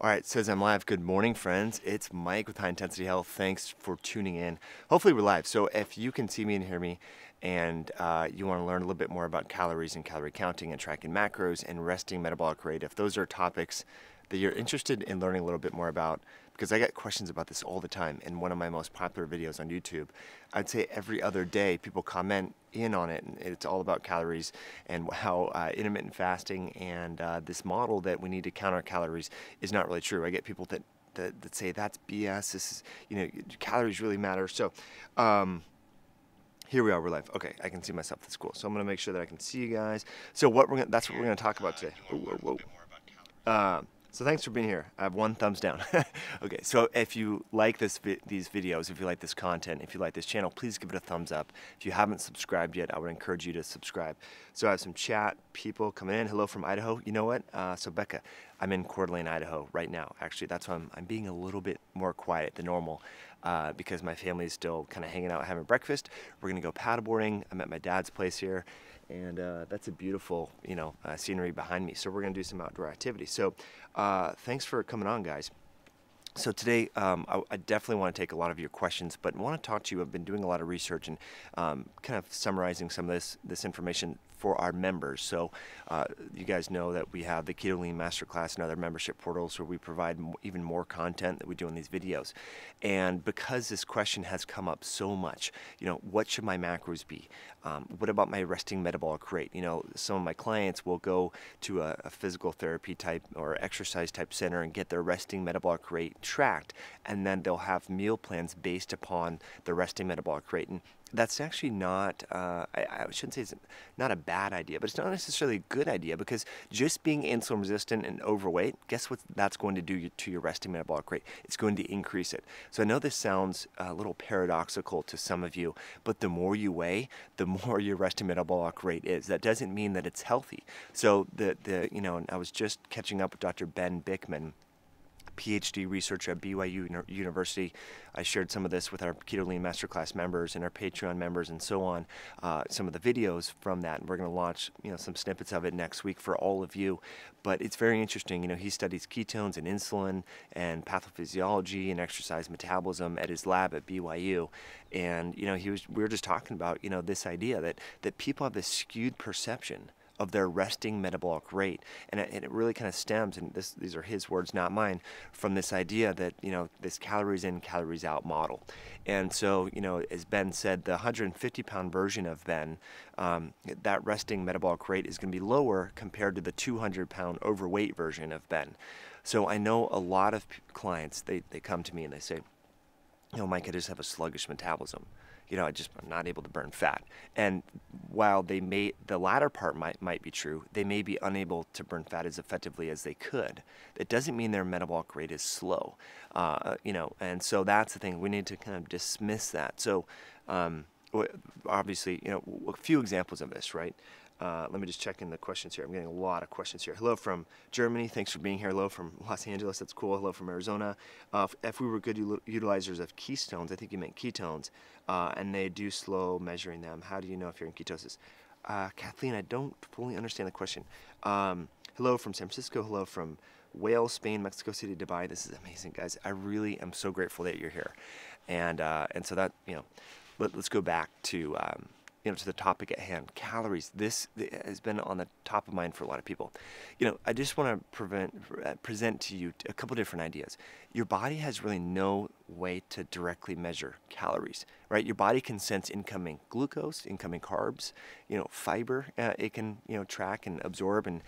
All right, says I'm live. Good morning, friends. It's Mike with High Intensity Health. Thanks for tuning in. Hopefully we're live. So if you can see me and hear me and you want to learn a little bit more about calories and calorie counting and tracking macros and resting metabolic rate, if those are topics that you're interested in learning a little bit more about, because I get questions about this all the time in one of my most popular videos on YouTube. I'd say every other day people comment in on it, and it's all about calories and how intermittent fasting and this model that we need to count our calories is not really true. I get people that say that's BS, this is, you know, calories really matter. So here we are, we're live. Okay, I can see myself, that's cool. So I'm gonna make sure that I can see you guys. So that's what we're gonna talk about today. So thanks for being here. I have one thumbs down. Okay, so if you like these videos, if you like this content, if you like this channel, please give it a thumbs up. If you haven't subscribed yet, I would encourage you to subscribe. So I have some chat people coming in. Hello from Idaho. You know what? So Becca, I'm in Coeur d'Alene, Idaho right now. Actually, that's why I'm being a little bit more quiet than normal because my family is still kind of hanging out, having breakfast. We're gonna go paddleboarding. I'm at my dad's place here. And that's a beautiful, you know, scenery behind me. So we're going to do some outdoor activity. So thanks for coming on, guys. So today, I definitely want to take a lot of your questions, but want to talk to you. I've been doing a lot of research and kind of summarizing some of this information for our members. So you guys know that we have the Keto Lean Masterclass and other membership portals where we provide even more content that we do in these videos. And because this question has come up so much, you know, what should my macros be? What about my resting metabolic rate? You know, some of my clients will go to a physical therapy type or exercise type center and get their resting metabolic rate tracked, and then they'll have meal plans based upon the resting metabolic rate. And that's actually not, I shouldn't say it's not a bad idea, but it's not necessarily a good idea, because just being insulin resistant and overweight, guess what that's going to do to your resting metabolic rate? It's going to increase it. So I know this sounds a little paradoxical to some of you, but the more you weigh, the more your resting metabolic rate is. That doesn't mean that it's healthy. So you know, and I was just catching up with Dr. Ben Bickman, PhD researcher at BYU University. I shared some of this with our Keto Lean Masterclass members and our Patreon members and so on, some of the videos from that, and we're going to launch, you know, some snippets of it next week for all of you. But it's very interesting. You know, he studies ketones and insulin and pathophysiology and exercise metabolism at his lab at BYU. And, you know, we were just talking about, you know, this idea that people have this skewed perception of their resting metabolic rate, and it really kind of stems, and these are his words, not mine, from this idea that, you know, this calories in, calories out model. And so, you know, as Ben said, the 150-pound version of Ben, that resting metabolic rate is going to be lower compared to the 200-pound overweight version of Ben. So I know a lot of clients, they come to me and they say, you know, Mike, I just have a sluggish metabolism. You know, I'm not able to burn fat. And while the latter part might be true, they may be unable to burn fat as effectively as they could. It doesn't mean their metabolic rate is slow, you know, and so that's the thing. We need to kind of dismiss that. So obviously, you know, a few examples of this, right? Let me just check in the questions here. I'm getting a lot of questions here. Hello from Germany. Thanks for being here. Hello from Los Angeles. That's cool. Hello from Arizona. If we were good utilizers of ketones, I think you meant ketones, and they do slow measuring them. How do you know if you're in ketosis? Kathleen, I don't fully understand the question. Hello from San Francisco. Hello from Wales, Spain, Mexico City, Dubai. This is amazing, guys. I really am so grateful that you're here. And so that, you know, let's go back to... you know, to the topic at hand, calories. This has been on the top of mind for a lot of people. You know, I just want to present to you a couple different ideas. Your body has really no way to directly measure calories, right? Your body can sense incoming glucose, incoming carbs, you know, fiber. It can, you know, track and absorb and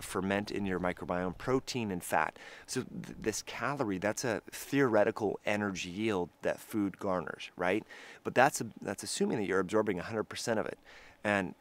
ferment in your microbiome, protein and fat. So this calorie, that's a theoretical energy yield that food garners, right? But that's assuming that you're absorbing 100% of it. And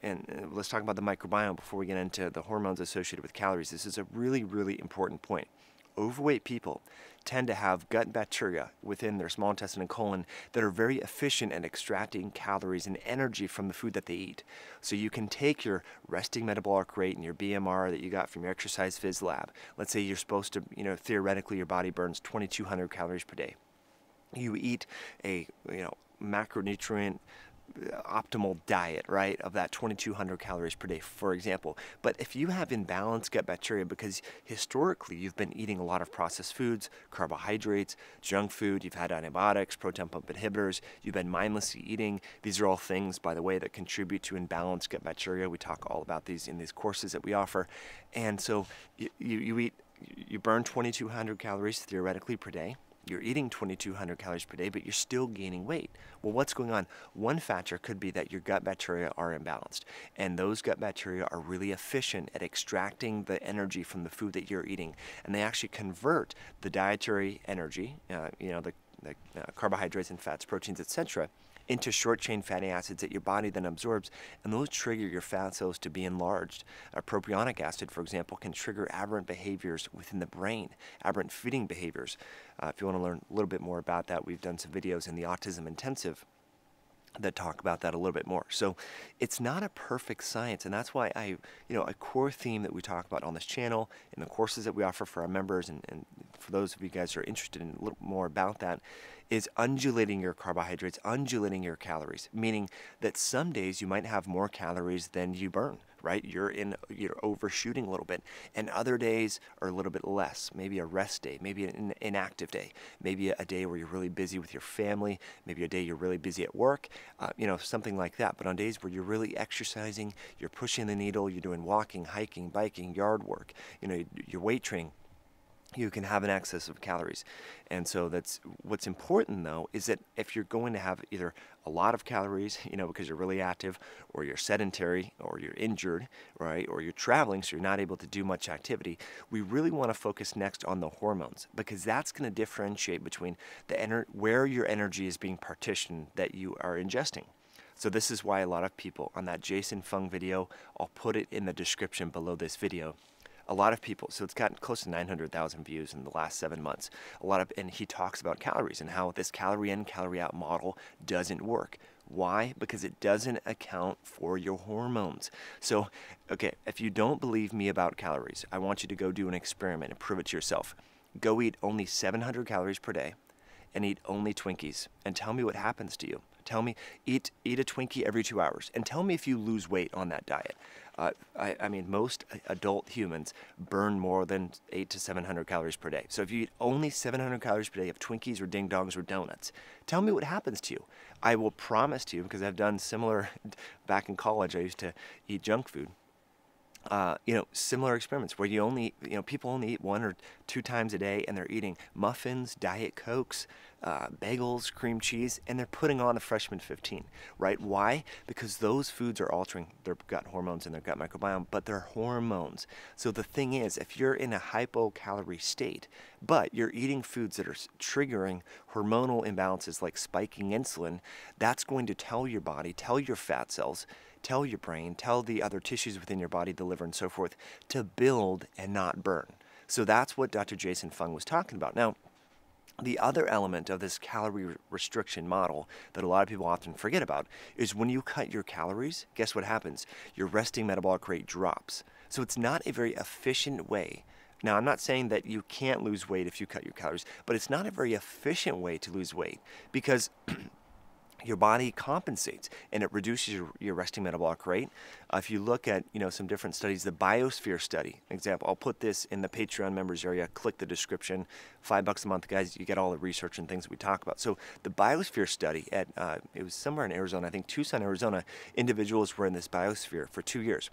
let's talk about the microbiome before we get into the hormones associated with calories. This is a really, really important point. Overweight people tend to have gut bacteria within their small intestine and colon that are very efficient at extracting calories and energy from the food that they eat. So you can take your resting metabolic rate and your BMR that you got from your exercise phys lab. Let's say you're supposed to, you know, theoretically your body burns 2,200 calories per day. You eat a, you know, macronutrient optimal diet, right, of that 2200 calories per day, for example. But if you have imbalanced gut bacteria because historically you've been eating a lot of processed foods, carbohydrates, junk food, you've had antibiotics, proton pump inhibitors, you've been mindlessly eating, these are all things, by the way, that contribute to imbalanced gut bacteria. We talk all about these in these courses that we offer. And so you burn 2200 calories theoretically per day. You're eating 2200 calories per day, but you're still gaining weight. Well, what's going on? One factor could be that your gut bacteria are imbalanced, and those gut bacteria are really efficient at extracting the energy from the food that you're eating, and they actually convert the dietary energy, carbohydrates and fats, proteins, etc., into short-chain fatty acids that your body then absorbs, and those trigger your fat cells to be enlarged. Propionic acid, for example, can trigger aberrant behaviors within the brain, aberrant feeding behaviors. If you want to learn a little bit more about that, we've done some videos in the Autism Intensive that talk about that a little bit more. So it's not a perfect science, and that's why a core theme that we talk about on this channel, in the courses that we offer for our members, and for those of you guys who are interested in a little more about that, is undulating your carbohydrates, undulating your calories, meaning that some days you might have more calories than you burn, right? You're overshooting a little bit, and other days are a little bit less. Maybe a rest day, maybe an inactive day, maybe a day where you're really busy with your family, maybe a day you're really busy at work, something like that. But on days where you're really exercising, you're pushing the needle, you're doing walking, hiking, biking, yard work, your weight training, you can have an excess of calories. And so that's what's important, though, is that if you're going to have either a lot of calories, because you're really active, or you're sedentary, or you're injured, right, or you're traveling, so you're not able to do much activity, we really want to focus next on the hormones, because that's going to differentiate between where your energy is being partitioned that you are ingesting. So this is why a lot of people on that Jason Fung video, I'll put it in the description below this video, a lot of people, so it's gotten close to 900,000 views in the last 7 months. And he talks about calories and how this calorie in, calorie out model doesn't work. Why? Because it doesn't account for your hormones. So, okay, if you don't believe me about calories, I want you to go do an experiment and prove it to yourself. Go eat only 700 calories per day and eat only Twinkies and tell me what happens to you. Tell me, eat a Twinkie every 2 hours and tell me if you lose weight on that diet. I mean, most adult humans burn more than 800 to 700 calories per day. So if you eat only 700 calories per day of Twinkies or Ding Dongs or donuts, tell me what happens to you. I will promise to you, because I've done similar back in college, I used to eat junk food. Similar experiments where people only eat 1 or 2 times a day, and they're eating muffins, Diet Cokes, bagels, cream cheese, and they're putting on a freshman 15, right? Why? Because those foods are altering their gut hormones and their gut microbiome, but they're hormones. So the thing is, if you're in a hypocalorie state, but you're eating foods that are triggering hormonal imbalances like spiking insulin, that's going to tell your body, tell your fat cells, tell your brain, tell the other tissues within your body, the liver and so forth, to build and not burn. So that's what Dr. Jason Fung was talking about. Now, the other element of this calorie restriction model that a lot of people often forget about is when you cut your calories, guess what happens? Your resting metabolic rate drops. So it's not a very efficient way. Now, I'm not saying that you can't lose weight if you cut your calories, but it's not a very efficient way to lose weight because your body compensates and it reduces your resting metabolic rate. If you look at some different studies, the Biosphere study, example, I'll put this in the Patreon members area, click the description, $5 a month, guys, you get all the research and things that we talk about. So the Biosphere study at, it was somewhere in Arizona, I think Tucson, Arizona, individuals were in this Biosphere for 2 years.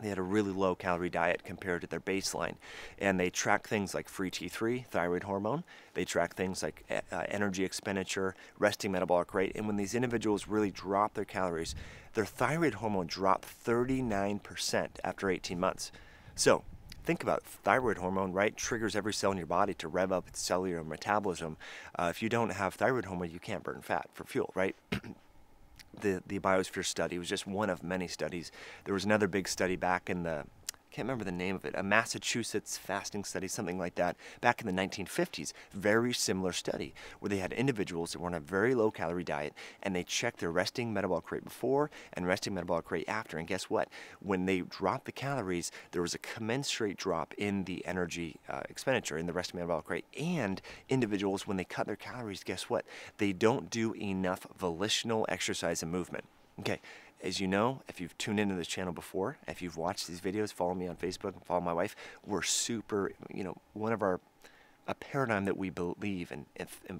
They had a really low calorie diet compared to their baseline, and they tracked things like free T3, thyroid hormone. They tracked things like energy expenditure, resting metabolic rate, and when these individuals really dropped their calories, their thyroid hormone dropped 39% after 18 months. So think about it. Thyroid hormone, right, triggers every cell in your body to rev up its cellular metabolism. If you don't have thyroid hormone, you can't burn fat for fuel, right? The Biosphere study was just one of many studies. There was another big study back in the can't remember the name of it, a Massachusetts fasting study, something like that, back in the 1950s. Very similar study where they had individuals that were on a very low calorie diet and they checked their resting metabolic rate before and resting metabolic rate after. And guess what? When they dropped the calories, there was a commensurate drop in the energy expenditure in the resting metabolic rate. And individuals, when they cut their calories, guess what? They don't do enough volitional exercise and movement. Okay. As you know, if you've tuned into this channel before, if you've watched these videos, follow me on Facebook and follow my wife, we're super, you know, one of our, a paradigm that we believe and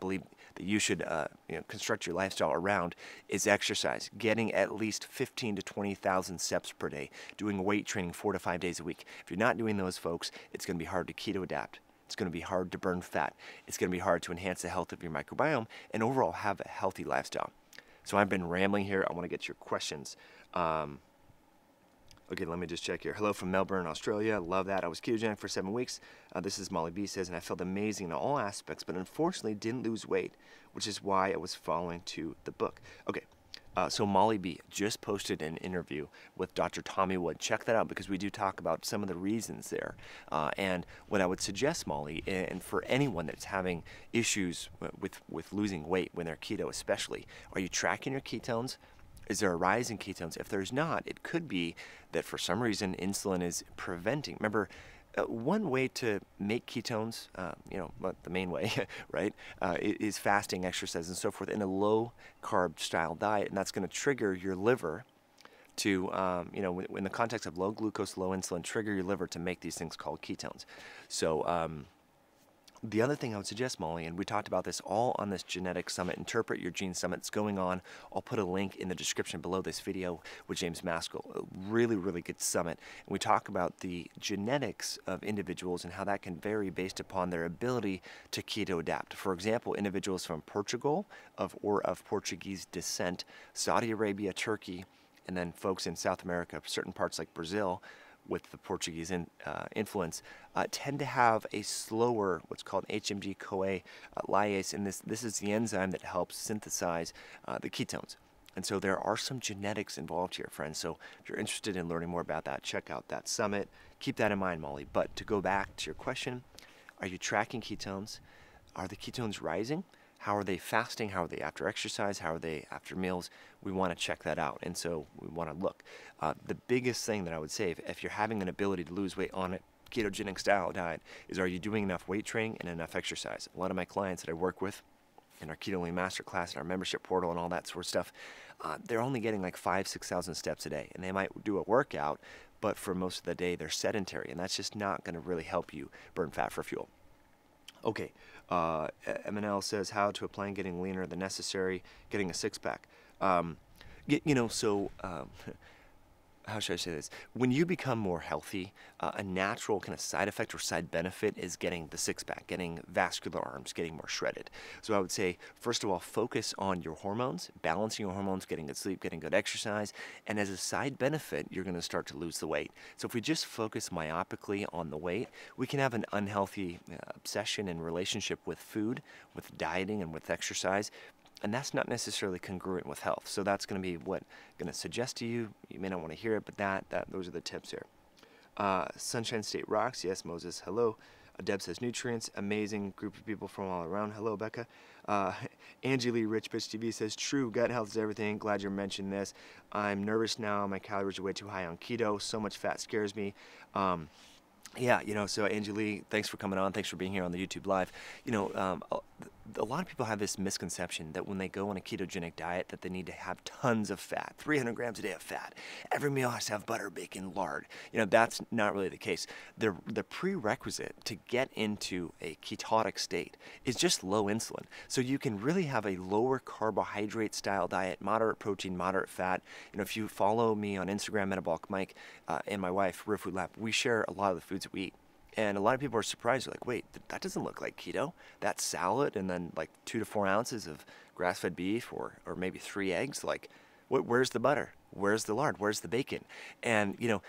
believe that you should you know, construct your lifestyle around is exercise, getting at least 15 to 20,000 steps per day, doing weight training 4 to 5 days a week. If you're not doing those, folks, it's going to be hard to keto adapt. It's going to be hard to burn fat. It's going to be hard to enhance the health of your microbiome and overall have a healthy lifestyle. So I've been rambling here. I want to get your questions. Okay, let me just check here. Hello from Melbourne, Australia. Love that. I was ketogenic for 7 weeks. This is Molly B says, and I felt amazing in all aspects, but unfortunately didn't lose weight, which is why I was following to the book. Okay. So Molly B just posted an interview with Dr. Tommy Wood. Check that out because we do talk about some of the reasons there. And what I would suggest, Molly, and for anyone that's having issues with losing weight when they're keto especially, are you tracking your ketones? Is there a rise in ketones? If there's not, it could be that for some reason insulin is preventing. Remember, one way to make ketones, you know, the main way, right, is fasting, exercise, and so forth in a low-carb style diet, and that's going to trigger your liver to, you know, in the context of low glucose, low insulin, trigger your liver to make these things called ketones. So the other thing I would suggest, Molly, and we talked about this all on this Genetic Summit, Interpret Your Gene Summit. It's going on. I'll put a link in the description below this video with James Maskell. A really, really good summit. And we talk about the genetics of individuals and how that can vary based upon their ability to keto adapt. For example, individuals from Portugal or of Portuguese descent, Saudi Arabia, Turkey, and then folks in South America, certain parts like Brazil, with the Portuguese influence, tend to have a slower, what's called HMG-CoA lyase, and this is the enzyme that helps synthesize the ketones. And so there are some genetics involved here, friends. So if you're interested in learning more about that, check out that summit. Keep that in mind, Molly. But to go back to your question, are you tracking ketones? Are the ketones rising? How are they fasting? How are they after exercise? How are they after meals? We want to check that out, and so we want to look. The biggest thing that I would say, if you're having an ability to lose weight on a ketogenic style diet, is are you doing enough weight training and enough exercise? A lot of my clients that I work with in our Keto Lean Masterclass and our membership portal and all that sort of stuff, they're only getting like 5,000 to 6,000 steps a day, and they might do a workout, but for most of the day they're sedentary, and that's just not going to really help you burn fat for fuel. Okay, MNL says how to plan getting leaner than necessary, getting a six-pack. You know, so how should I say this? When you become more healthy, a natural kind of side effect or side benefit is getting the six-pack, getting vascular arms, getting more shredded. So I would say, first of all, focus on your hormones, balancing your hormones, getting good sleep, getting good exercise, and as a side benefit, you're going to start to lose the weight. So if we just focus myopically on the weight, we can have an unhealthy obsession and relationship with food, with dieting, and with exercise. And that's not necessarily congruent with health. So that's going to be what I'm going to suggest to you. You may not want to hear it, but those are the tips here. Sunshine State Rocks. Yes, Moses. Hello. Deb says nutrients. Amazing group of people from all around. Hello, Becca. Angie Lee Rich Bitch TV says true. Gut health is everything. Glad you mentioned this. I'm nervous now. My calories are way too high on keto. So much fat scares me. Yeah, you know, so Angie Lee, thanks for coming on. Thanks for being here on the YouTube Live. You know, a lot of people have this misconception that when they go on a ketogenic diet that they need to have tons of fat, 300 grams a day of fat. Every meal has to have butter, bacon, lard. You know, that's not really the case. The prerequisite to get into a ketotic state is just low insulin. So you can really have a lower carbohydrate style diet, moderate protein, moderate fat. You know, if you follow me on Instagram, Metabolic Mike, and my wife, Real Food Lab, we share a lot of the foods that we eat. And a lot of people are surprised. They're like, wait, that doesn't look like keto. That salad and then like 2 to 4 ounces of grass-fed beef or maybe 3 eggs. Like, where's the butter? Where's the lard? Where's the bacon? And, you know,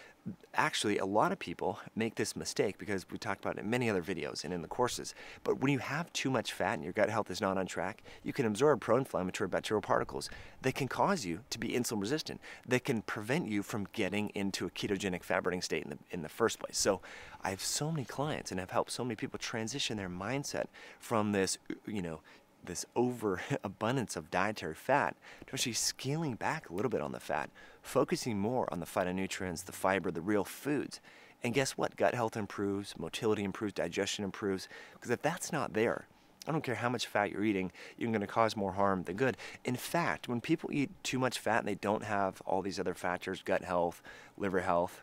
actually a lot of people make this mistake, because we talked about it in many other videos and in the courses, but when you have too much fat and your gut health is not on track, you can absorb pro-inflammatory bacterial particles that can cause you to be insulin resistant, that can prevent you from getting into a ketogenic fat burning state in the first place. So I have so many clients and I've helped so many people transition their mindset from this, you know, this overabundance of dietary fat to actually scaling back a little bit on the fat, focusing more on the phytonutrients, the fiber, the real foods. And guess what? Gut health improves, motility improves, digestion improves, because if that's not there, I don't care how much fat you're eating, you're going to cause more harm than good. In fact, when people eat too much fat and they don't have all these other factors, gut health, liver health,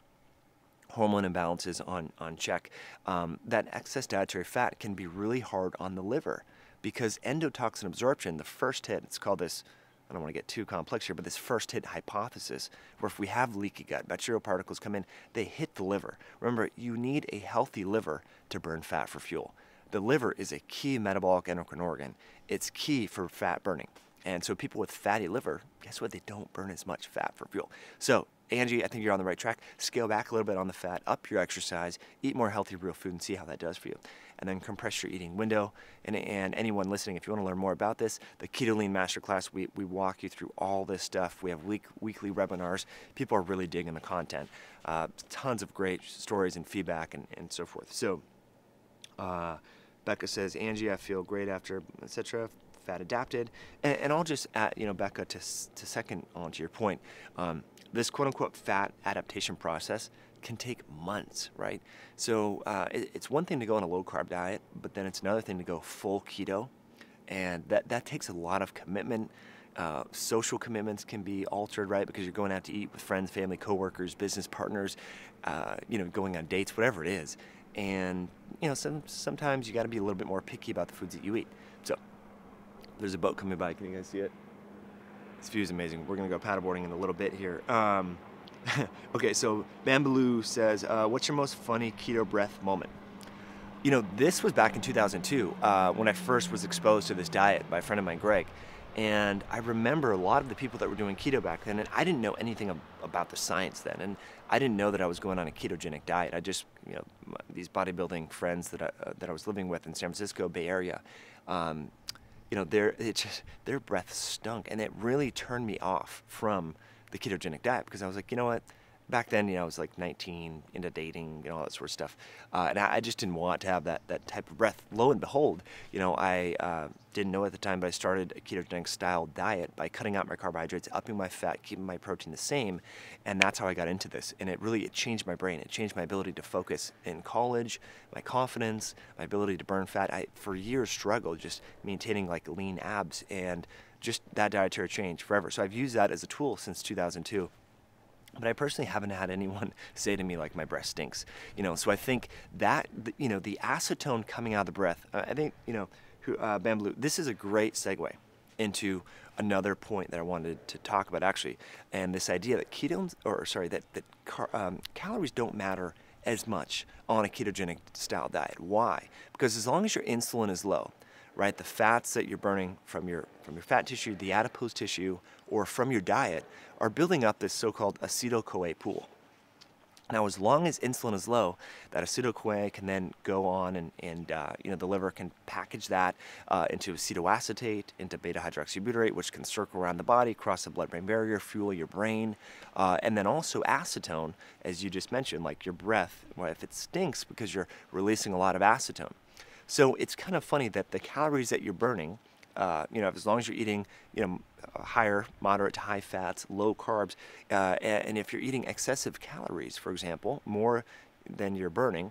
hormone imbalances on check, that excess dietary fat can be really hard on the liver. Because endotoxin absorption, the first hit, it's called this, I don't want to get too complex here, but this first hit hypothesis, where if we have leaky gut, bacterial particles come in, they hit the liver. Remember, you need a healthy liver to burn fat for fuel. The liver is a key metabolic endocrine organ. It's key for fat burning. And so people with fatty liver, guess what? They don't burn as much fat for fuel. So Angie, I think you're on the right track. Scale back a little bit on the fat, up your exercise, eat more healthy real food and see how that does for you. And then compress your eating window. And anyone listening, if you want to learn more about this, the Keto Lean Masterclass, we walk you through all this stuff. We have weekly webinars. People are really digging the content. Tons of great stories and feedback and so forth. So Becca says, Angie, I feel great after, etc. Fat adapted. And I'll just add, you know, Becca, to second on to your point, this quote-unquote fat adaptation process can take months, right? So it's one thing to go on a low-carb diet, but then it's another thing to go full keto, and that takes a lot of commitment. Social commitments can be altered, right? Because you're going out to eat with friends, family, coworkers, business partners, you know, going on dates, whatever it is. And you know, sometimes you got to be a little bit more picky about the foods that you eat. So there's a boat coming by. Can you guys see it? This view is amazing. We're gonna go paddleboarding in a little bit here. Okay, so Bambaloo says, what's your most funny keto breath moment? You know, this was back in 2002 when I first was exposed to this diet by a friend of mine, Greg. And I remember a lot of the people that were doing keto back then, and I didn't know anything about the science then. And I didn't know that I was going on a ketogenic diet. I just, you know, these bodybuilding friends that I was living with in San Francisco Bay Area, you know, their breath stunk, and it really turned me off from the ketogenic diet, because I was like, you know what, back then, you know, I was like 19, into dating, you know, all that sort of stuff, and I just didn't want to have that type of breath. Lo and behold, you know, I didn't know at the time, but I started a ketogenic style diet by cutting out my carbohydrates, upping my fat, keeping my protein the same, and that's how I got into this. And it really changed my brain. It changed my ability to focus in college, my confidence, my ability to burn fat. I for years struggled just maintaining like lean abs, and just that dietary change forever. So I've used that as a tool since 2002. But I personally haven't had anyone say to me like my breath stinks, you know. So I think that, you know, the acetone coming out of the breath, I think, you know, Bambaloo, this is a great segue into another point that I wanted to talk about actually, and this idea that ketones, or sorry, that calories don't matter as much on a ketogenic style diet. Why? Because as long as your insulin is low, right, the fats that you're burning from your fat tissue, the adipose tissue, or from your diet, are building up this so-called acetyl-CoA pool. Now, as long as insulin is low, that acetyl-CoA can then go on and you know, the liver can package that into acetoacetate, into beta-hydroxybutyrate, which can circle around the body, cross the blood-brain barrier, fuel your brain, and then also acetone, as you just mentioned, like your breath, well, if it stinks because you're releasing a lot of acetone. So it's kind of funny that the calories that you're burning, you know, as long as you're eating, you know, higher, moderate to high fats, low carbs, and if you're eating excessive calories, for example, more than you're burning,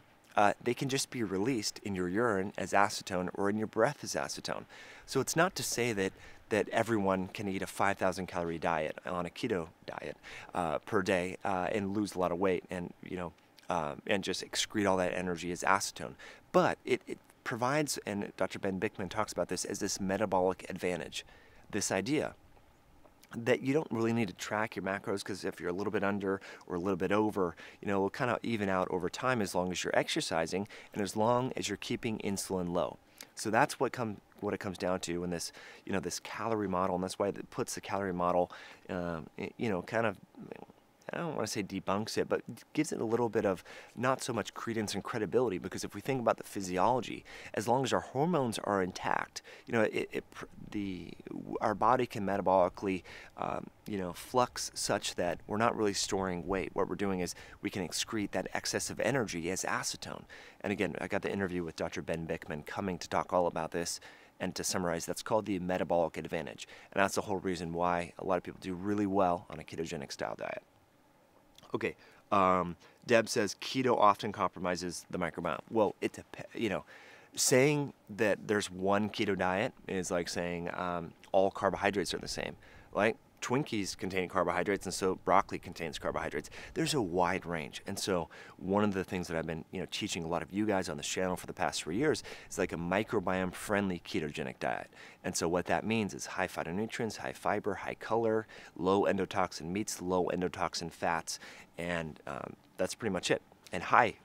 they can just be released in your urine as acetone or in your breath as acetone. So it's not to say that everyone can eat a 5,000 calorie diet on a keto diet per day and lose a lot of weight and, you know, and just excrete all that energy as acetone. But it provides, and Dr. Ben Bickman talks about this as this metabolic advantage, this idea that you don't really need to track your macros, because if you're a little bit under or a little bit over, you know, it'll kind of even out over time as long as you're exercising and as long as you're keeping insulin low. So that's what it comes down to in this, you know, this calorie model, and that's why it puts the calorie model, you know, kind of I don't want to say debunks it, but gives it a little bit of not so much credence and credibility, because if we think about the physiology, as long as our hormones are intact, you know, our body can metabolically, you know, flux such that we're not really storing weight. What we're doing is we can excrete that excess of energy as acetone. And again, I got the interview with Dr. Ben Bickman coming to talk all about this. And to summarize, that's called the metabolic advantage. And that's the whole reason why a lot of people do really well on a ketogenic style diet. Okay, Deb says keto often compromises the microbiome. Well, it depends, you know, saying that there's one keto diet is like saying all carbohydrates are the same. Like Twinkies contain carbohydrates, and so broccoli contains carbohydrates. There's a wide range. And so one of the things that I've been, you know, teaching a lot of you guys on this channel for the past 3 years is like a microbiome friendly ketogenic diet. And so what that means is high phytonutrients, high fiber, high color, low endotoxin meats, low endotoxin fats, and that's pretty much it. And high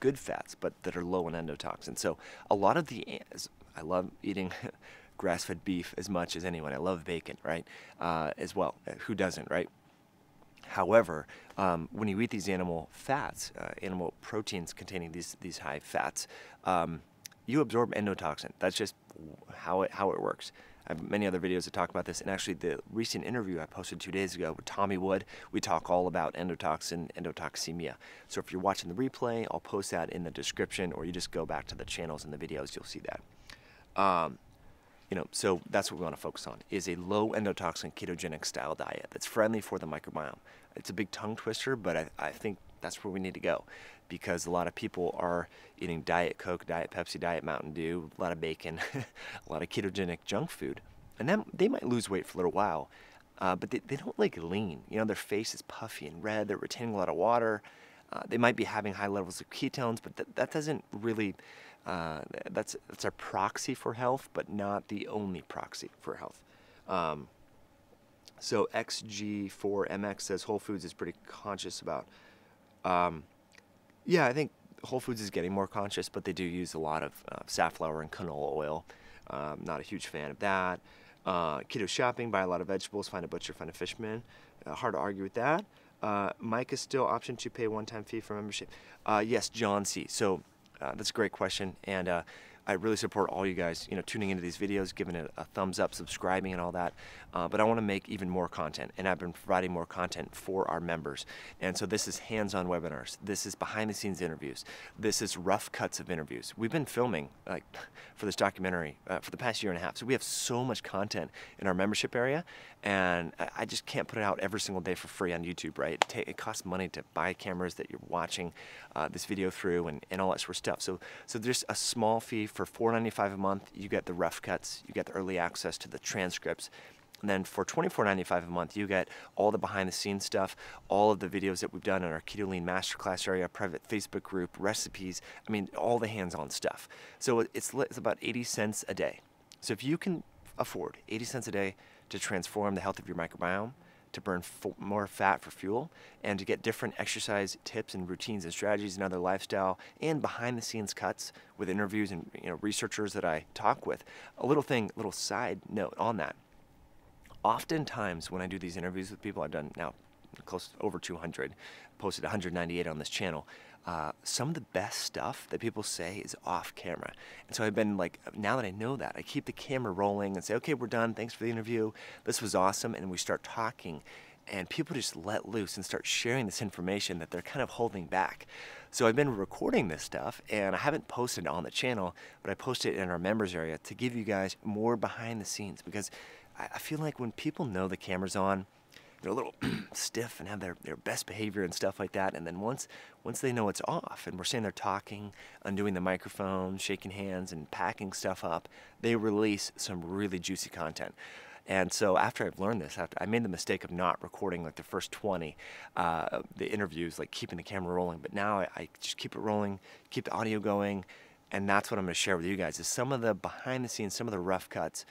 good fats, but that are low in endotoxin. So a lot of the, I love eating grass-fed beef as much as anyone. I love bacon, right, as well. Who doesn't, right? However, when you eat these animal fats, animal proteins containing these high fats, you absorb endotoxin. That's just how it works. I have many other videos that talk about this, and actually the recent interview I posted 2 days ago with Tommy Wood, we talk all about endotoxin, endotoxemia. So if you're watching the replay, I'll post that in the description, or you just go back to the channels and the videos, you'll see that. You know, so that's what we want to focus on, is a low endotoxin ketogenic style diet that's friendly for the microbiome. It's a big tongue twister, but I think that's where we need to go, because a lot of people are eating Diet Coke, Diet Pepsi, Diet Mountain Dew, a lot of bacon, a lot of ketogenic junk food. And that, they might lose weight for a little while, but they don't like lean. You know, their face is puffy and red. They're retaining a lot of water. They might be having high levels of ketones, but that doesn't really... that's a proxy for health, but not the only proxy for health. So XG4MX says Whole Foods is pretty conscious about, yeah, I think Whole Foods is getting more conscious, but they do use a lot of safflower and canola oil. Not a huge fan of that. Keto shopping, buy a lot of vegetables, find a butcher, find a fishman. Hard to argue with that. Mike is still option to pay one-time fee for membership. Yes, John C. So, that's a great question, and I really support all you guys, you know, tuning into these videos, giving it a thumbs up, subscribing and all that, but I want to make even more content, and I've been providing more content for our members. And so this is hands-on webinars, this is behind the scenes interviews, this is rough cuts of interviews. We've been filming like for this documentary for the past year and a half, so we have so much content in our membership area, and I just can't put it out every single day for free on YouTube, right? It costs money to buy cameras that you're watching this video through and all that sort of stuff. So there's a small fee for $4.95 a month, you get the rough cuts, you get the early access to the transcripts. And then for $24.95 a month, you get all the behind-the-scenes stuff, all of the videos that we've done in our Keto Lean Masterclass area, private Facebook group, recipes, I mean, all the hands-on stuff. So it's about 80 cents a day. So if you can afford 80 cents a day to transform the health of your microbiome, to burn more fat for fuel, and to get different exercise tips and routines and strategies and other lifestyle and behind the scenes cuts with interviews and, you know, researchers that I talk with. A little thing, little side note on that. Oftentimes when I do these interviews with people, I've done now close to over 200, posted 198 on this channel. Some of the best stuff that people say is off camera. And so I've been like, now that I know that, I keep the camera rolling and say, okay, we're done. Thanks for the interview. This was awesome. And we start talking, and people just let loose and start sharing this information that they're kind of holding back. So I've been recording this stuff, and I haven't posted it on the channel, but I post it in our members area to give you guys more behind the scenes, because I feel like when people know the camera's on, they're a little stiff and have their best behavior and stuff like that. And then once they know it's off and we're sitting there talking, undoing the microphone, shaking hands and packing stuff up, they release some really juicy content. And so after I've learned this, after I made the mistake of not recording like the first 20, the interviews, like keeping the camera rolling. But now I just keep it rolling, keep the audio going. And that's what I'm going to share with you guys, is some of the behind the scenes, some of the rough cuts.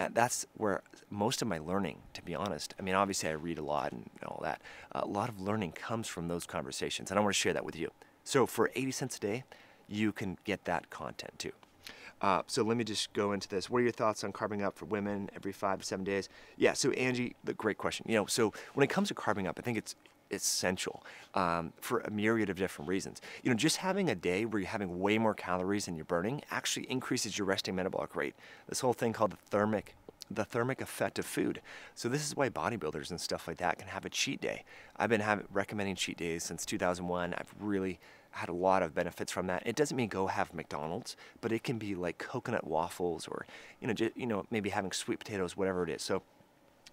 And that's where most of my learning, to be honest, I mean, obviously I read a lot and all that. A lot of learning comes from those conversations, and I want to share that with you. So for 80 cents a day, you can get that content too. So let me just go into this. What are your thoughts on carving up for women every 5 to 7 days? Yeah, so Angie, the great question. You know, so when it comes to carving up, I think it's essential for a myriad of different reasons. You know, just having a day where you're having way more calories than you're burning actually increases your resting metabolic rate. This whole thing called the thermic effect of food. So this is why bodybuilders and stuff like that can have a cheat day. I've been recommending cheat days since 2001. I've really had a lot of benefits from that. It doesn't mean go have McDonald's, but it can be like coconut waffles or, you know, just, you know, maybe having sweet potatoes, whatever it is. So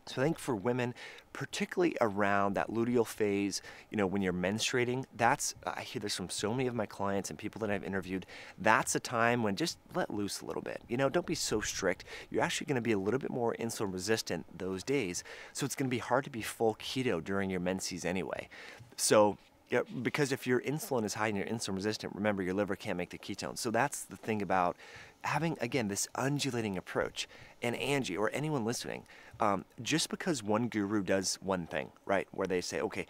I think for women, particularly around that luteal phase, you know, when you're menstruating, that's, I hear this from so many of my clients and people that I've interviewed, that's a time when just let loose a little bit. You know, don't be so strict. You're actually going to be a little bit more insulin resistant those days. So it's going to be hard to be full keto during your menses anyway. So yeah, because if your insulin is high and you're insulin resistant, remember your liver can't make the ketones. So that's the thing about having, again, this undulating approach. And Angie, or anyone listening, just because one guru does one thing, right, where they say, okay,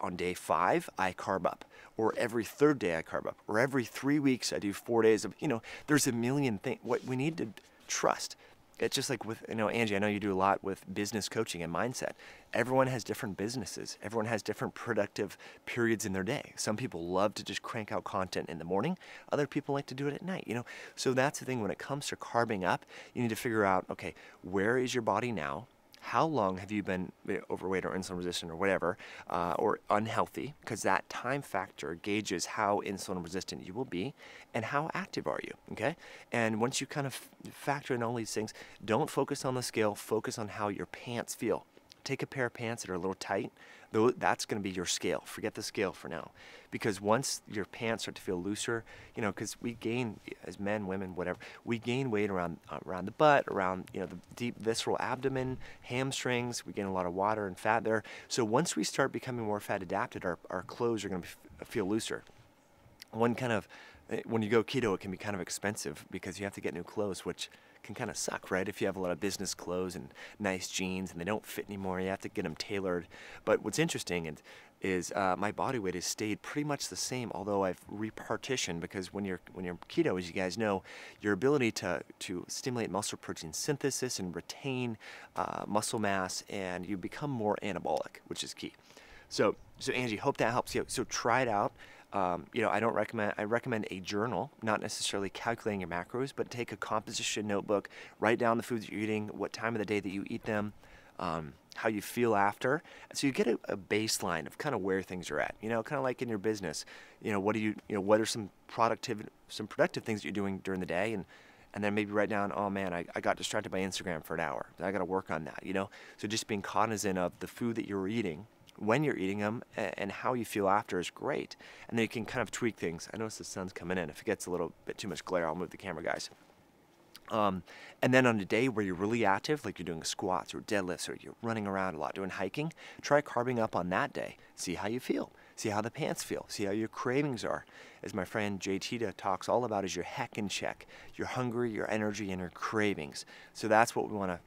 on day 5, I carb up, or every 3rd day I carb up, or every 3 weeks I do 4 days of, you know, there's a million things. What we need to trust, it's just like with, you know, Angie, I know you do a lot with business coaching and mindset. Everyone has different businesses. Everyone has different productive periods in their day. Some people love to just crank out content in the morning. Other people like to do it at night, you know. So that's the thing when it comes to carbing up, you need to figure out, okay, where is your body now? How long have you been overweight or insulin resistant or whatever, or unhealthy? Because that time factor gauges how insulin resistant you will be and how active are you, okay? And once you kind of factor in all these things, don't focus on the scale, focus on how your pants feel. Take a pair of pants that are a little tight, though that's going to be your scale. Forget the scale for now, because once your pants start to feel looser, you know, because we gain, as men, women, whatever, we gain weight around the butt, around, you know, the deep visceral abdomen, hamstrings. We gain a lot of water and fat there. So once we start becoming more fat adapted, our clothes are going to feel looser. When you go keto, it can be kind of expensive because you have to get new clothes, which can kind of suck, right? If you have a lot of business clothes and nice jeans and they don't fit anymore, you have to get them tailored. But what's interesting is my body weight has stayed pretty much the same, although I've repartitioned, because when you're keto, as you guys know, your ability to stimulate muscle protein synthesis and retain muscle mass, and you become more anabolic, which is key. So Angie, hope that helps you. So try it out. You know, I recommend a journal, not necessarily calculating your macros, but take a composition notebook, write down the foods you're eating, what time of the day that you eat them, how you feel after. So you get a baseline of kind of where things are at, you know, kind of like in your business, you know, what are some productive things that you're doing during the day, and then maybe write down, oh man, I got distracted by Instagram for an hour. I got to work on that, you know? So just being cognizant of the food that you're eating, when you're eating them, and how you feel after is great. And then you can kind of tweak things. I notice the sun's coming in. If it gets a little bit too much glare, I'll move the camera, guys. And then on a day where you're really active, like you're doing squats or deadlifts or you're running around a lot, doing hiking, try carbing up on that day. See how you feel. See how the pants feel. See how your cravings are. As my friend Jay Tita talks all about, is your heck in check. Your hunger, your energy, and your cravings. So that's what we want to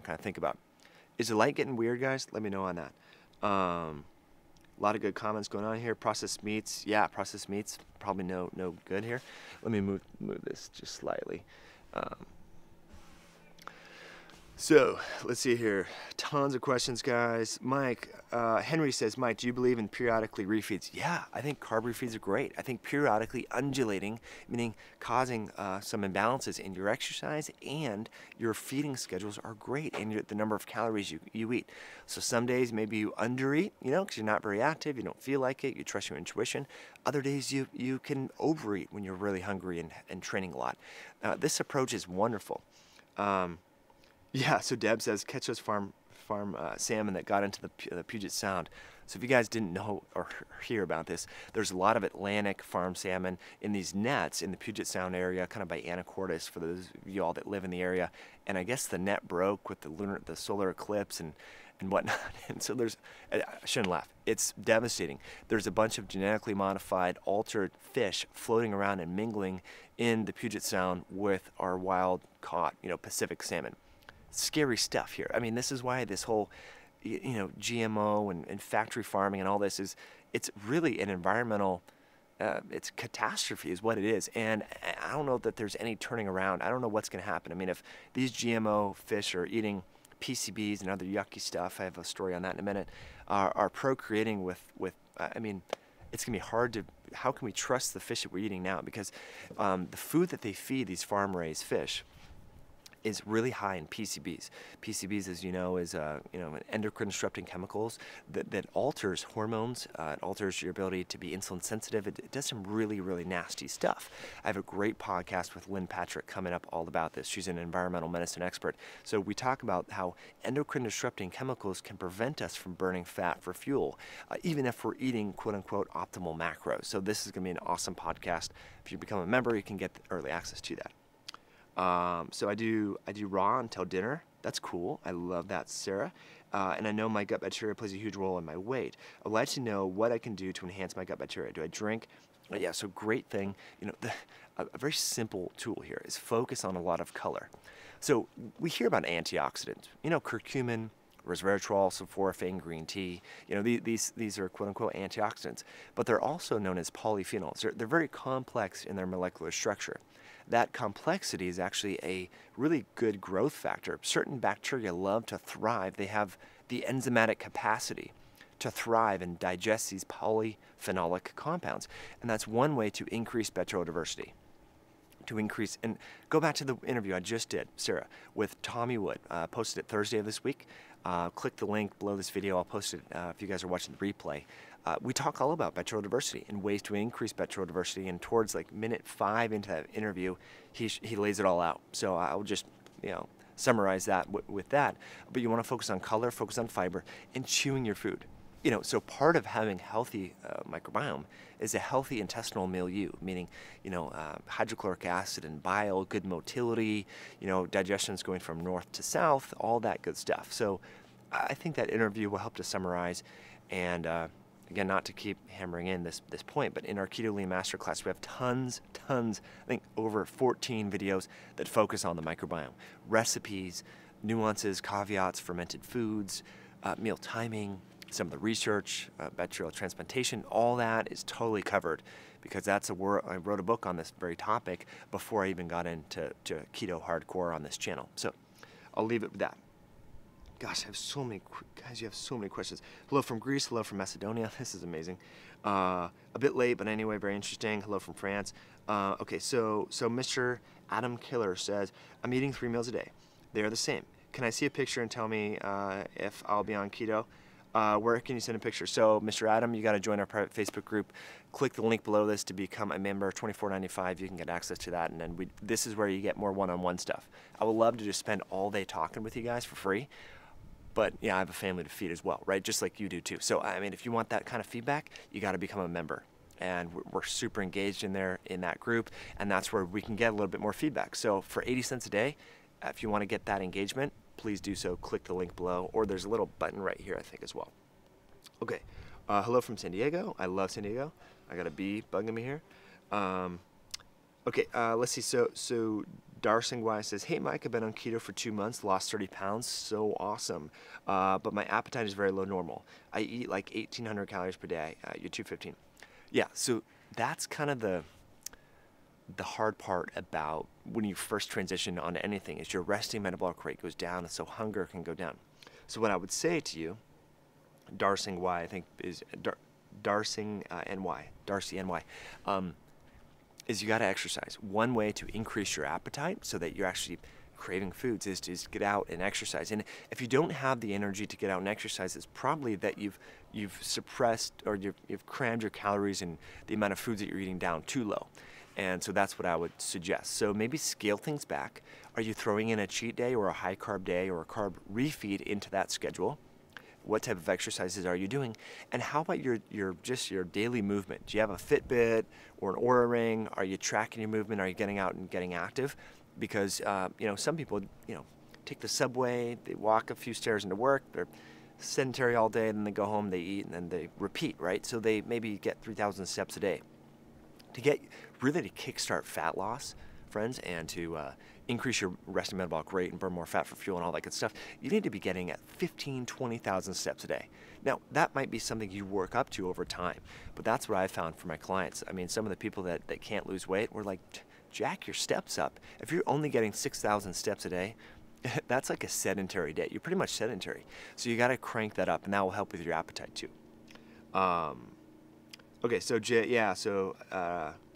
kind of think about. Is the light getting weird, guys? Let me know on that. A lot of good comments going on here. Processed meats, yeah, processed meats, probably no good here. Let me move this just slightly. So let's see here. Tons of questions, guys. Mike, Henry says, Mike, do you believe in periodically refeeds? Yeah, I think carb refeeds are great. I think periodically undulating, meaning causing some imbalances in your exercise and your feeding schedules, are great, and the number of calories you eat. So some days maybe you undereat, you know, because you're not very active, you don't feel like it, you trust your intuition. Other days you can overeat when you're really hungry and training a lot. This approach is wonderful. Yeah, so Deb says, catch those farm salmon that got into the Puget Sound. So if you guys didn't know or hear about this, there's a lot of Atlantic farm salmon in these nets in the Puget Sound area, kind of by Anacortes, for those of you all that live in the area. And I guess the net broke with the solar eclipse and whatnot. And so I shouldn't laugh. It's devastating. There's a bunch of genetically modified, altered fish floating around and mingling in the Puget Sound with our wild caught, you know, Pacific salmon. Scary stuff here. I mean, this is why this whole, you know, GMO and factory farming and all this it's really an environmental, it's catastrophe is what it is. And I don't know that there's any turning around. I don't know what's going to happen. I mean, if these GMO fish are eating PCBs and other yucky stuff, I have a story on that in a minute, are procreating with I mean, it's going to be hard to, how can we trust the fish that we're eating now? Because the food that they feed these farm-raised fish is really high in PCBs. PCBs, as you know, is an endocrine-disrupting chemicals that alters hormones. It alters your ability to be insulin sensitive. It does some really, really nasty stuff. I have a great podcast with Lynn Patrick coming up all about this. She's an environmental medicine expert. So we talk about how endocrine-disrupting chemicals can prevent us from burning fat for fuel, even if we're eating quote-unquote optimal macros. So this is going to be an awesome podcast. If you become a member, you can get early access to that. So I do raw until dinner. That's cool. I love that, Sarah. And I know my gut bacteria plays a huge role in my weight. I'd like to know what I can do to enhance my gut bacteria. Do I drink? Yeah, so great thing. You know, a very simple tool here is focus on a lot of color. So we hear about antioxidants, you know, curcumin, resveratrol, sulforaphane, green tea. You know, these are quote-unquote antioxidants, but they're also known as polyphenols. They're very complex in their molecular structure. That complexity is actually a really good growth factor. Certain bacteria love to thrive. They have the enzymatic capacity to thrive and digest these polyphenolic compounds. And that's one way to increase bacterial diversity. To increase, and go back to the interview I just did, Sarah, with Tommy Wood. Posted it Thursday of this week. Click the link below this video. I'll post it if you guys are watching the replay. We talk all about bacterial diversity and ways to increase bacterial diversity. And towards like minute 5 into that interview, he lays it all out. So I'll just, you know, summarize that with that. But you want to focus on color, focus on fiber, and chewing your food. You know, so part of having healthy microbiome is a healthy intestinal milieu, meaning, you know, hydrochloric acid and bile, good motility, you know, digestion's going from north to south, all that good stuff. So I think that interview will help to summarize. And again, not to keep hammering in this point, but in our Keto Lean Masterclass, we have tons, I think over 14 videos that focus on the microbiome, recipes, nuances, caveats, fermented foods, meal timing, some of the research, bacterial transplantation, all that is totally covered because that's a word. I wrote a book on this very topic before I even got into keto hardcore on this channel. So I'll leave it with that. Gosh, I have so many, guys, you have so many questions. Hello from Greece, hello from Macedonia. This is amazing. A bit late, but anyway, very interesting. Hello from France. Okay, so Mr. Adam Killer says, I'm eating 3 meals a day. They are the same. Can I see a picture and tell me if I'll be on keto? Where can you send a picture? So, Mr. Adam, you got to join our private Facebook group. Click the link below this to become a member, $24.95. You can get access to that, and then this is where you get more one-on-one stuff. I would love to just spend all day talking with you guys for free, but yeah, I have a family to feed as well, right? Just like you do too. So, I mean, if you want that kind of feedback, you got to become a member, and we're super engaged in there in that group, and that's where we can get a little bit more feedback. So, for 80 cents a day, if you want to get that engagement, please do so. Click the link below, or there's a little button right here, I think, as well. Okay, hello from San Diego. I love San Diego. I got a bee bugging me here. Okay, let's see. So Darsingwai says, hey, Mike, I've been on keto for 2 months, lost 30 pounds. So awesome. But my appetite is very low normal. I eat like 1,800 calories per day. You're 215. Yeah, so that's kind of the hard part about when you first transition onto anything is your resting metabolic rate goes down, and so hunger can go down. So what I would say to you, Darsingwai, I think is Darcy NY, is you got to exercise. One way to increase your appetite so that you're actually craving foods is to just get out and exercise. And if you don't have the energy to get out and exercise, it's probably that you've suppressed or you've crammed your calories and the amount of foods that you're eating down too low. And so that's what I would suggest. So maybe scale things back. Are you throwing in a cheat day or a high carb day or a carb refeed into that schedule? What type of exercises are you doing? And how about your daily movement? Do you have a Fitbit or an Oura Ring? Are you tracking your movement? Are you getting out and getting active? Because you know, some people, you know, take the subway, they walk a few stairs into work, they're sedentary all day, and then they go home, they eat, and then they repeat, right? So they maybe get 3,000 steps a day. To get really to kickstart fat loss, friends, and to increase your resting metabolic rate and burn more fat for fuel and all that good stuff, you need to be getting at 15,000, 20,000 steps a day. Now, that might be something you work up to over time, but that's what I found for my clients. I mean, some of the people that can't lose weight were like, jack your steps up. If you're only getting 6,000 steps a day, that's like a sedentary day. You're pretty much sedentary. So you got to crank that up, and that will help with your appetite too. Okay, so Jay, yeah, so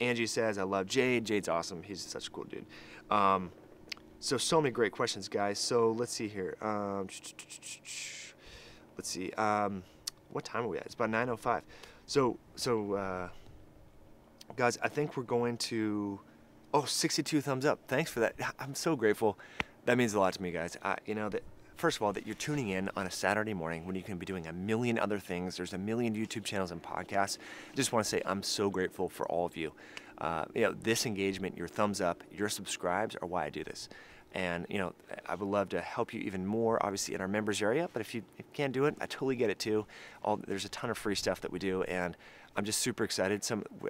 Angie says, I love Jade. Jade's awesome. He's such a cool dude. So many great questions, guys. So let's see here. Let's see. What time are we at? It's about 9:05. So guys, I think we're going to, oh, 62 thumbs up. Thanks for that. I'm so grateful. That means a lot to me, guys. You know, that first of all, that you're tuning in on a Saturday morning when you can be doing a million other things. There's a million YouTube channels and podcasts. I just want to say I'm so grateful for all of you. You know, this engagement, your thumbs up, your subscribes are why I do this. And, you know, I would love to help you even more, obviously, in our members area. But if you can't do it, I totally get it, too. There's a ton of free stuff that we do, and I'm just super excited.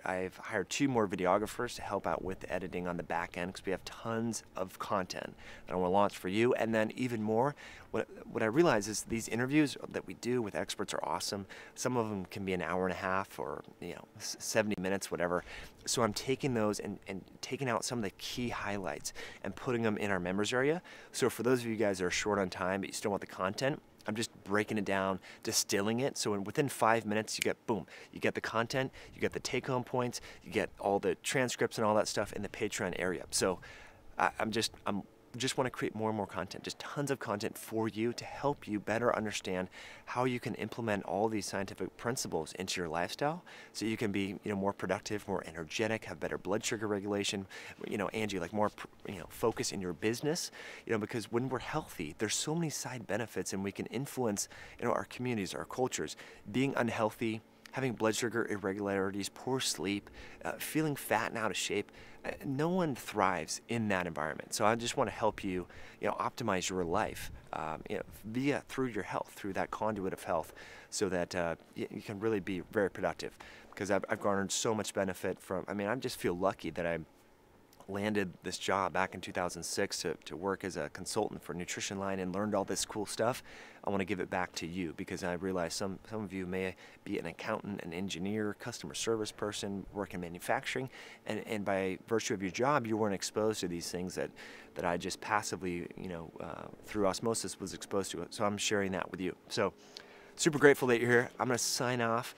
I've hired 2 more videographers to help out with the editing on the back end, because we have tons of content that I want to launch for you. And then even more, what I realize is these interviews that we do with experts are awesome. Some of them can be an hour and a half or, you know, 70 minutes, whatever. So I'm taking those and taking out some of the key highlights and putting them in our members area. So for those of you guys that are short on time but you still want the content, I'm just breaking it down, distilling it. So within 5 minutes, you get, boom, you get the content, you get the take-home points, you get all the transcripts and all that stuff in the Patreon area. So I just want to create more and more content, just tons of content for you to help you better understand how you can implement all these scientific principles into your lifestyle, so you can be, you know, more productive, more energetic, have better blood sugar regulation, you know, Angie, like more, you know, focus in your business, you know, because when we're healthy, there's so many side benefits, and we can influence, you know, our communities, our cultures. Being unhealthy, having blood sugar irregularities, poor sleep, feeling fat and out of shape, no one thrives in that environment. So I just want to help you, you know, optimize your life, you know, through your health, through that conduit of health, so that you can really be very productive. Because I've garnered so much benefit from, I mean, I just feel lucky that I landed this job back in 2006 to work as a consultant for Nutrition Line and learned all this cool stuff. I want to give it back to you, because I realize some of you may be an accountant, an engineer, customer service person, work in manufacturing, and by virtue of your job, you weren't exposed to these things that I just passively, you know, through osmosis was exposed to it. So I'm sharing that with you. So super grateful that you're here. I'm going to sign off.